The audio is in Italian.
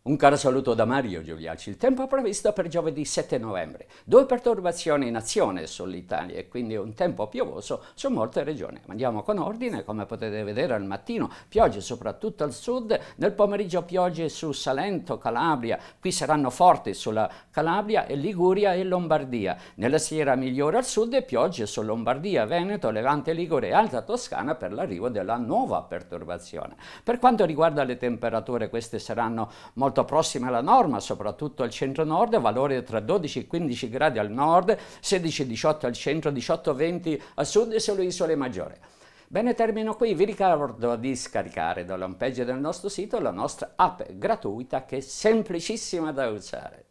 Un caro saluto da Mario Giuliacci. Il tempo previsto per giovedì 7 novembre. 2 perturbazioni in azione sull'Italia e quindi un tempo piovoso su molte regioni. Andiamo con ordine, come potete vedere al mattino, piogge soprattutto al sud, nel pomeriggio piogge su Salento, Calabria, qui saranno forti sulla Calabria e Liguria e Lombardia. Nella sera migliore al sud e piogge su Lombardia, Veneto, Levante, Ligure e Alta Toscana per l'arrivo della nuova perturbazione. Per quanto riguarda le temperature, queste saranno molto prossima alla norma, soprattutto al centro-nord, valori tra 12 e 15 gradi al nord, 16-18 al centro, 18-20 al sud e sulle isole maggiori. Bene, termino qui, vi ricordo di scaricare dall'home page del nostro sito la nostra app gratuita che è semplicissima da usare.